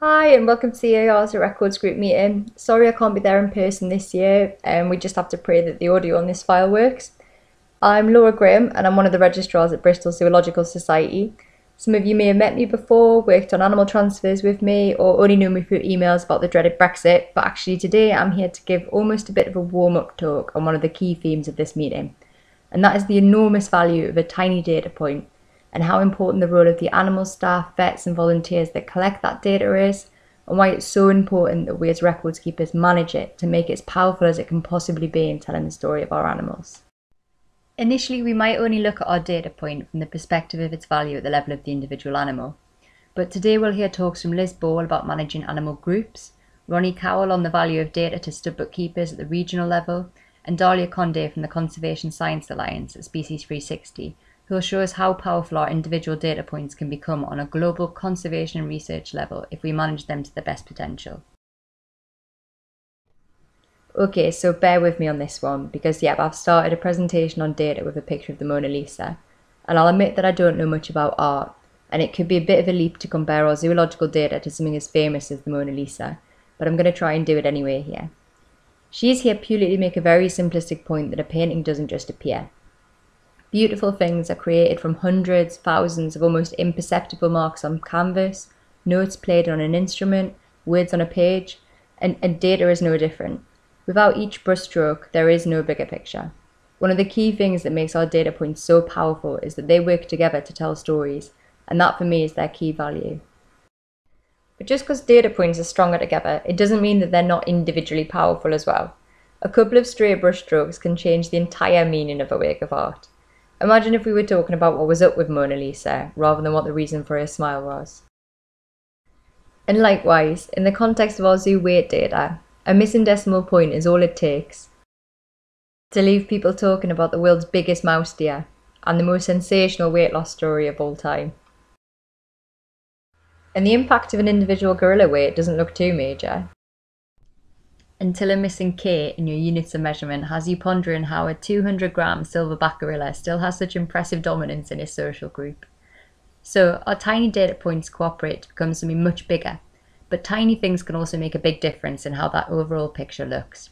Hi and welcome to the EAZA Records Group meeting. Sorry I can't be there in person this year and we just have to pray that the audio on this file works. I'm Laura Graham and I'm one of the registrars at Bristol Zoological Society. Some of you may have met me before, worked on animal transfers with me or only knew me through emails about the dreaded Brexit, but actually today I'm here to give almost a bit of a warm-up talk on one of the key themes of this meeting, and that is the enormous value of a tiny data point and how important the role of the animal staff, vets and volunteers that collect that data is, and why it's so important that we as records keepers manage it to make it as powerful as it can possibly be in telling the story of our animals. Initially, we might only look at our data point from the perspective of its value at the level of the individual animal, but today we'll hear talks from Liz Ball about managing animal groups, Ronnie Cowell on the value of data to stud bookkeepers at the regional level, and Dalia Conde from the Conservation Science Alliance at Species360, who will show us how powerful our individual data points can become on a global conservation and research level if we manage them to the best potential. Okay, so bear with me on this one because I've started a presentation on data with a picture of the Mona Lisa, and I'll admit that I don't know much about art, and it could be a bit of a leap to compare our zoological data to something as famous as the Mona Lisa, but I'm going to try and do it anyway here. She's here purely to make a very simplistic point that a painting doesn't just appear. Beautiful things are created from hundreds, thousands of almost imperceptible marks on canvas, notes played on an instrument, words on a page, and data is no different. Without each brushstroke, there is no bigger picture. One of the key things that makes our data points so powerful is that they work together to tell stories, and that for me is their key value. But just because data points are stronger together, it doesn't mean that they're not individually powerful as well. A couple of stray brushstrokes can change the entire meaning of a work of art. Imagine if we were talking about what was up with Mona Lisa, rather than what the reason for her smile was. And likewise, in the context of our zoo weight data, a missing decimal point is all it takes to leave people talking about the world's biggest mouse deer and the most sensational weight loss story of all time. And the impact of an individual gorilla weight doesn't look too major, until a missing K in your units of measurement has you pondering how a 200-gram silverback gorilla still has such impressive dominance in his social group. So our tiny data points cooperate to become something much bigger, but tiny things can also make a big difference in how that overall picture looks.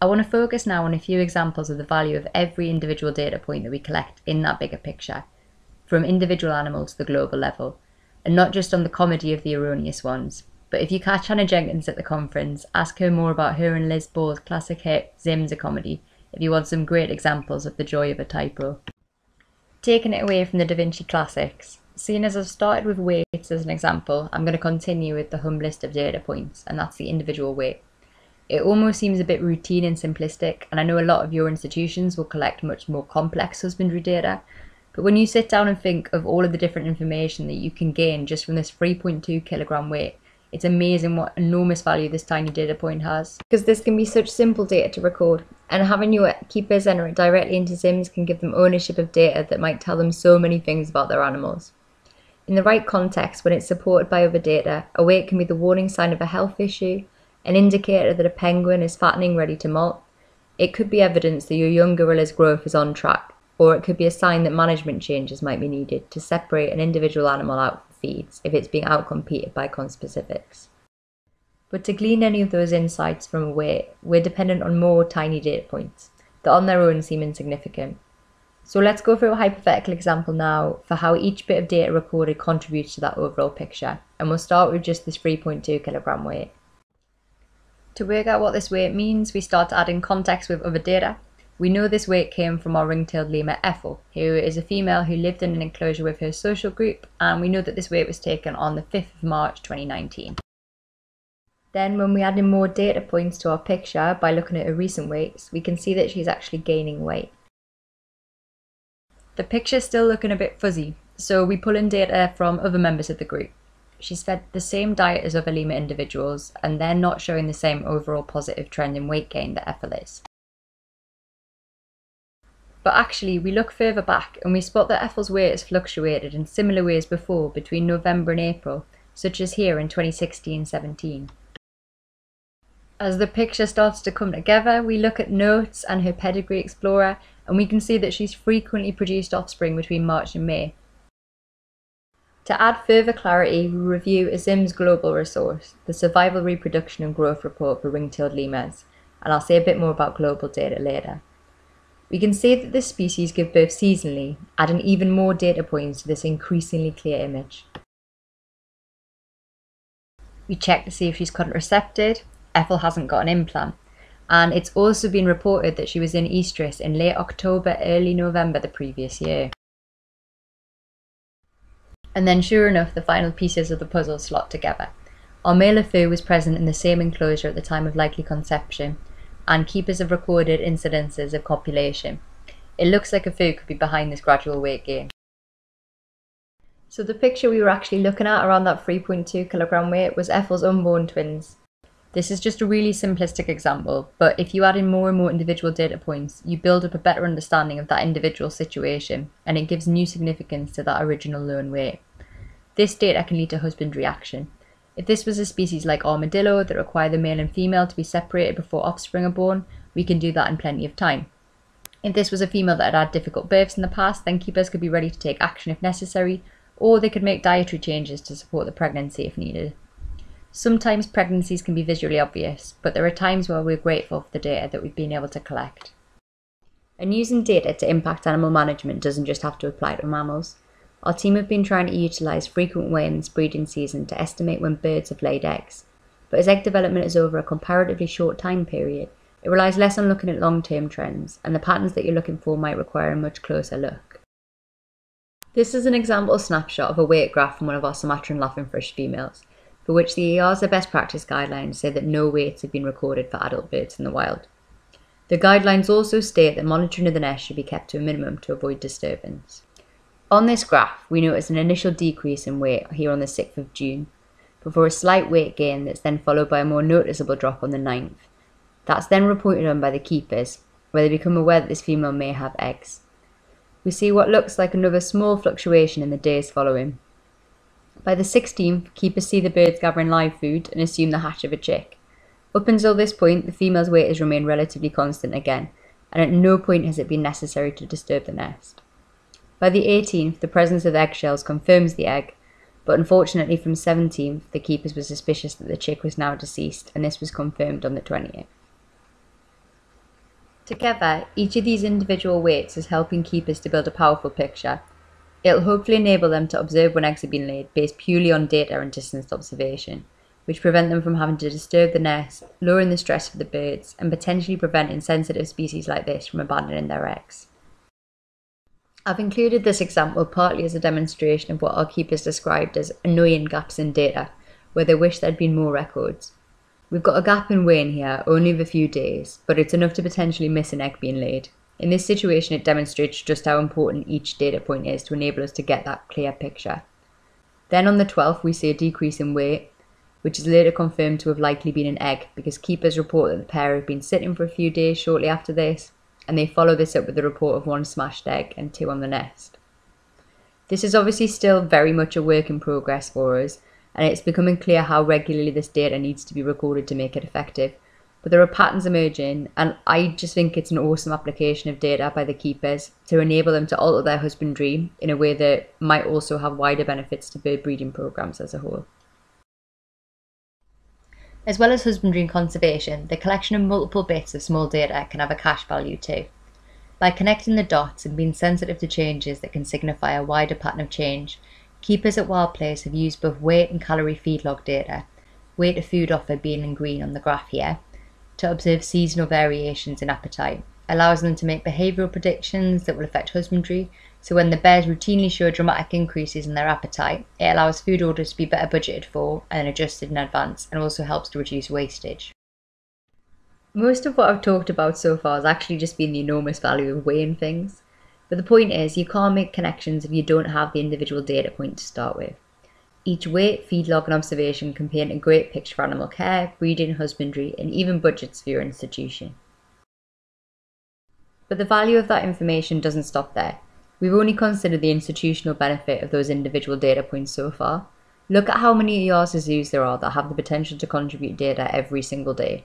I want to focus now on a few examples of the value of every individual data point that we collect in that bigger picture, from individual animals to the global level, and not just on the comedy of the erroneous ones. But if you catch Hannah Jenkins at the conference, ask her more about her and Liz Ball's classic hit, Zim's a Comedy, if you want some great examples of the joy of a typo. Taking it away from the Da Vinci classics, seeing as I've started with weights as an example, I'm going to continue with the humblest of data points, and that's the individual weight. It almost seems a bit routine and simplistic, and I know a lot of your institutions will collect much more complex husbandry data, but when you sit down and think of all of the different information that you can gain just from this 3.2 kilogram weight, it's amazing what enormous value this tiny data point has, because this can be such simple data to record, and having your keepers enter it directly into SIMs can give them ownership of data that might tell them so many things about their animals. In the right context, when it's supported by other data, a weight can be the warning sign of a health issue, an indicator that a penguin is fattening ready to molt. It could be evidence that your young gorilla's growth is on track, or it could be a sign that management changes might be needed to separate an individual animal out feeds if it's being outcompeted by conspecifics. But to glean any of those insights from a weight, we're dependent on more tiny data points that on their own seem insignificant. So let's go through a hypothetical example now for how each bit of data recorded contributes to that overall picture, and we'll start with just this 3.2 kilogram weight. To work out what this weight means, we start adding context with other data. We know this weight came from our ring-tailed lemur Ethel, who is a female who lived in an enclosure with her social group, and we know that this weight was taken on the 5th of March 2019. Then when we add in more data points to our picture by looking at her recent weights, we can see that she's actually gaining weight. The picture's still looking a bit fuzzy, so we pull in data from other members of the group. She's fed the same diet as other lemur individuals, and they're not showing the same overall positive trend in weight gain that Ethel is. But actually, we look further back and we spot that Ethel's weight has fluctuated in similar ways before between November and April, such as here in 2016-17. As the picture starts to come together, we look at notes and her pedigree explorer, and we can see that she's frequently produced offspring between March and May. To add further clarity, we review ASIM's global resource, the Survival, Reproduction and Growth Report for Ring-tailed Lemurs, and I'll say a bit more about global data later. We can see that this species give birth seasonally, adding even more data points to this increasingly clear image. We check to see if she's contracepted. Ethel hasn't got an implant, and it's also been reported that she was in estrus in late October, early November the previous year. And then sure enough, the final pieces of the puzzle slot together. Our male Lefou was present in the same enclosure at the time of likely conception, and keepers have recorded incidences of copulation. It looks like a Lefou could be behind this gradual weight gain. So the picture we were actually looking at around that 3.2 kilogram weight was Ethel's unborn twins. This is just a really simplistic example, but if you add in more and more individual data points, you build up a better understanding of that individual situation, and it gives new significance to that original lone weight. This data can lead to husbandry action. If this was a species like armadillo that require the male and female to be separated before offspring are born, we can do that in plenty of time. If this was a female that had difficult births in the past, then keepers could be ready to take action if necessary, or they could make dietary changes to support the pregnancy if needed. Sometimes pregnancies can be visually obvious, but there are times where we're grateful for the data that we've been able to collect. And using data to impact animal management doesn't just have to apply to mammals. Our team have been trying to utilise frequent weigh-ins breeding season to estimate when birds have laid eggs, but as egg development is over a comparatively short time period, it relies less on looking at long-term trends, and the patterns that you're looking for might require a much closer look. This is an example snapshot of a weight graph from one of our Sumatran laughingfish females, for which the EAZA best practice guidelines say that no weights have been recorded for adult birds in the wild. The guidelines also state that monitoring of the nest should be kept to a minimum to avoid disturbance. On this graph, we notice an initial decrease in weight here on the 6th of June, before a slight weight gain that's then followed by a more noticeable drop on the 9th. That's then reported on by the keepers, where they become aware that this female may have eggs. We see what looks like another small fluctuation in the days following. By the 16th, keepers see the birds gathering live food and assume the hatch of a chick. Up until this point, the female's weight has remained relatively constant again, and at no point has it been necessary to disturb the nest. By the 18th, the presence of eggshells confirms the egg, but unfortunately from 17th, the keepers were suspicious that the chick was now deceased, and this was confirmed on the 20th. Together, each of these individual weights is helping keepers to build a powerful picture. It'll hopefully enable them to observe when eggs have been laid based purely on data and distanced observation, which prevent them from having to disturb the nest, lowering the stress for the birds, and potentially preventing sensitive species like this from abandoning their eggs. I've included this example partly as a demonstration of what our keepers described as annoying gaps in data, where they wish there'd been more records. We've got a gap in weigh-in here, only of a few days, but it's enough to potentially miss an egg being laid. In this situation, it demonstrates just how important each data point is to enable us to get that clear picture. Then on the 12th, we see a decrease in weight, which is later confirmed to have likely been an egg, because keepers report that the pair have been sitting for a few days shortly after this, and they follow this up with the report of one smashed egg and 2 on the nest. This is obviously still very much a work in progress for us, and it's becoming clear how regularly this data needs to be recorded to make it effective. But there are patterns emerging, and I just think it's an awesome application of data by the keepers to enable them to alter their husbandry in a way that might also have wider benefits to bird breeding programs as a whole. As well as husbandry and conservation, the collection of multiple bits of small data can have a cash value too. By connecting the dots and being sensitive to changes that can signify a wider pattern of change, keepers at Wild Place have used both weight and calorie feedlog data, weight of food offer being in green on the graph here, to observe seasonal variations in appetite, allows them to make behavioural predictions that will affect husbandry, so when the bears routinely show dramatic increases in their appetite, it allows food orders to be better budgeted for and adjusted in advance, and also helps to reduce wastage. Most of what I've talked about so far has actually just been the enormous value of weighing things, but the point is you can't make connections if you don't have the individual data point to start with. Each weight, feedlog and observation can paint a great picture for animal care, breeding, husbandry and even budgets for your institution. But the value of that information doesn't stop there. We've only considered the institutional benefit of those individual data points so far. Look at how many ERC zoos there are that have the potential to contribute data every single day.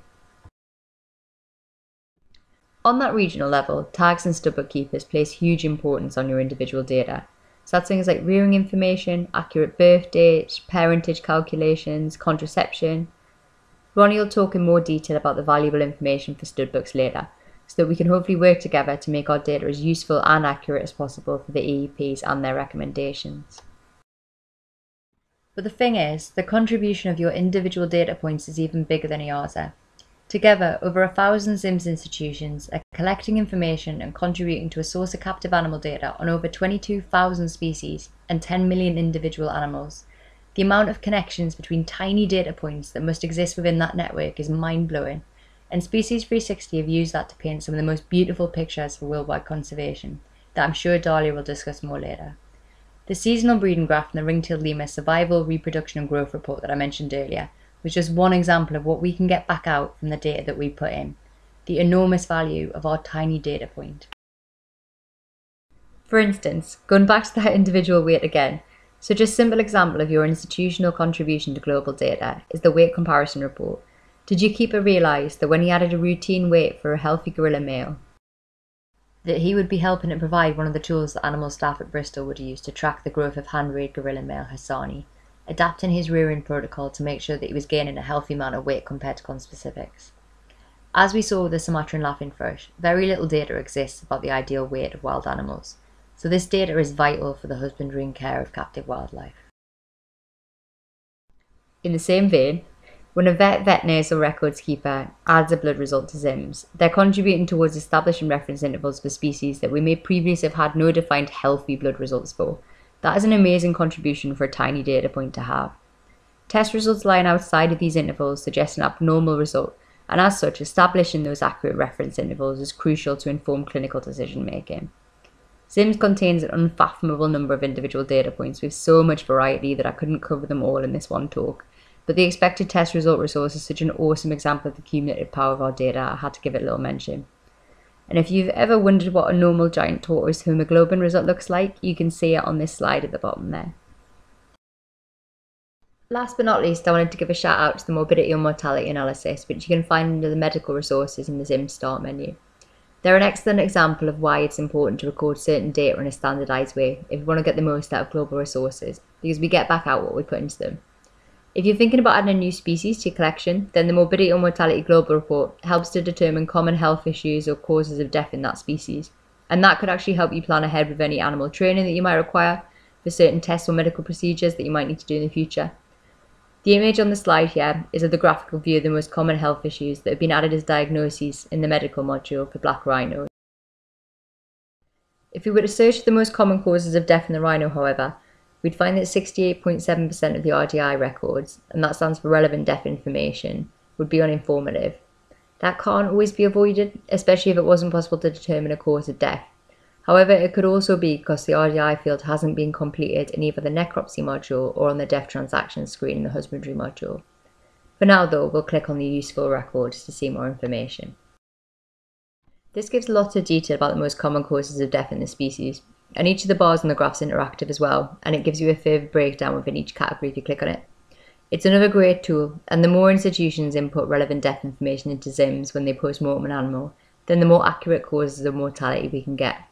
On that regional level, tags and stud book keepers place huge importance on your individual data. So that's things like rearing information, accurate birth dates, parentage calculations, contraception. Ronnie will talk in more detail about the valuable information for stud books later, so that we can hopefully work together to make our data as useful and accurate as possible for the EEPs and their recommendations. But the thing is, the contribution of your individual data points is even bigger than EAZA. Together, over 1,000 SIMS institutions are collecting information and contributing to a source of captive animal data on over 22,000 species and 10 million individual animals. The amount of connections between tiny data points that must exist within that network is mind-blowing, and Species360 have used that to paint some of the most beautiful pictures for worldwide conservation, that I'm sure Dalia will discuss more later. The seasonal breeding graph and the ring-tailed lemur survival, reproduction and growth report that I mentioned earlier was just one example of what we can get back out from the data that we put in, the enormous value of our tiny data point. For instance, going back to that individual weight again, so just a simple example of your institutional contribution to global data is the weight comparison report. Did your keeper realise that when he added a routine weight for a healthy gorilla male, that he would be helping to provide one of the tools that animal staff at Bristol would use to track the growth of hand-reared gorilla male Hassani, adapting his rearing protocol to make sure that he was gaining a healthy amount of weight compared to conspecifics? As we saw with the Sumatran laughingthrush, very little data exists about the ideal weight of wild animals, so this data is vital for the husbandry and care of captive wildlife. In the same vein, when a vet nasal records keeper adds a blood result to SIMS, they're contributing towards establishing reference intervals for species that we may previously have had no defined healthy blood results for. That is an amazing contribution for a tiny data point to have. Test results lying outside of these intervals suggest an abnormal result, and as such, establishing those accurate reference intervals is crucial to inform clinical decision making. SIMS contains an unfathomable number of individual data points with so much variety that I couldn't cover them all in this one talk. But the expected test result resource is such an awesome example of the cumulative power of our data, I had to give it a little mention. And if you've ever wondered what a normal giant tortoise hemoglobin result looks like, you can see it on this slide at the bottom there. Last but not least, I wanted to give a shout out to the morbidity and mortality analysis, which you can find under the medical resources in the SIMS start menu. They're an excellent example of why it's important to record certain data in a standardised way if we want to get the most out of global resources, because we get back out what we put into them. If you're thinking about adding a new species to your collection, then the Morbidity and Mortality Global Report helps to determine common health issues or causes of death in that species. And that could actually help you plan ahead with any animal training that you might require for certain tests or medical procedures that you might need to do in the future. The image on the slide here is of the graphical view of the most common health issues that have been added as diagnoses in the medical module for black rhinos. If we were to search for the most common causes of death in the rhino, however, we'd find that 68.7% of the RDI records, and that stands for relevant death information, would be uninformative. That can't always be avoided, especially if it wasn't possible to determine a cause of death. However, it could also be because the RDI field hasn't been completed in either the necropsy module or on the death transactions screen in the husbandry module. For now though, we'll click on the useful records to see more information. This gives lots of detail about the most common causes of death in the species, and each of the bars on the graph's interactive as well, and it gives you a further breakdown within each category if you click on it. It's another great tool, and the more institutions input relevant death information into SIMS when they post-mortem an animal, then the more accurate causes of mortality we can get.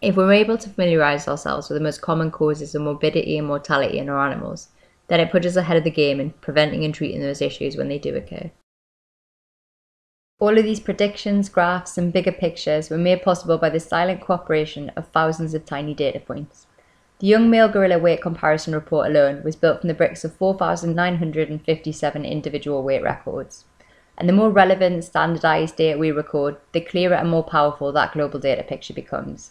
If we're able to familiarise ourselves with the most common causes of morbidity and mortality in our animals, then it puts us ahead of the game in preventing and treating those issues when they do occur. All of these predictions, graphs and bigger pictures were made possible by the silent cooperation of thousands of tiny data points. The young male gorilla weight comparison report alone was built from the bricks of 4,957 individual weight records. And the more relevant, standardised data we record, the clearer and more powerful that global data picture becomes.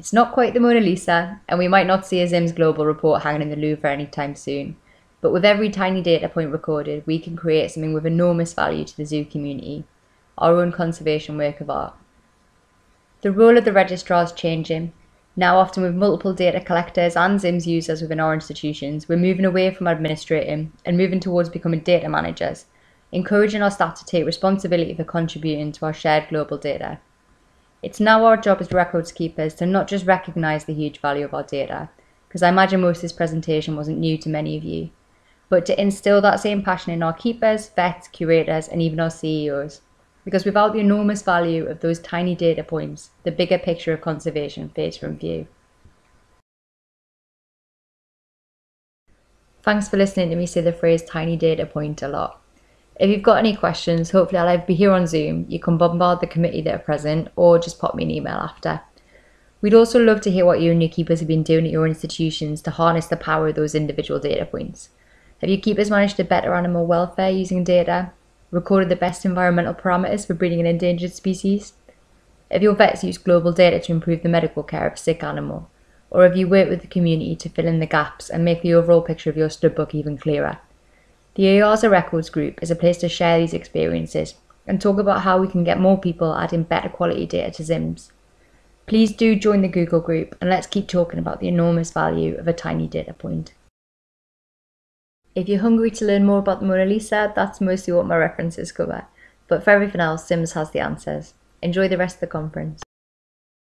It's not quite the Mona Lisa, and we might not see a SIMS global report hanging in the Louvre anytime soon. But with every tiny data point recorded, we can create something with enormous value to the zoo community, our own conservation work of art. The role of the registrar is changing. Now often with multiple data collectors and SIMS users within our institutions, we're moving away from administrating and moving towards becoming data managers, encouraging our staff to take responsibility for contributing to our shared global data. It's now our job as records keepers to not just recognise the huge value of our data, because I imagine most of this presentation wasn't new to many of you, but to instil that same passion in our keepers, vets, curators and even our CEOs. Because without the enormous value of those tiny data points, the bigger picture of conservation fades from view. Thanks for listening to me say the phrase tiny data point a lot. If you've got any questions, hopefully I'll either be here on Zoom, you can bombard the committee that are present, or just pop me an email after. We'd also love to hear what you and your keepers have been doing at your institutions to harness the power of those individual data points. Have your keepers managed to better animal welfare using data? Recorded the best environmental parameters for breeding an endangered species? If your vets use global data to improve the medical care of a sick animal? Or if you work with the community to fill in the gaps and make the overall picture of your stud book even clearer? The EAZA Records Group is a place to share these experiences and talk about how we can get more people adding better quality data to ZIMS. Please do join the Google group and let's keep talking about the enormous value of a tiny data point. If you're hungry to learn more about the Mona Lisa, that's mostly what my references cover. But for everything else, ZIMS has the answers. Enjoy the rest of the conference.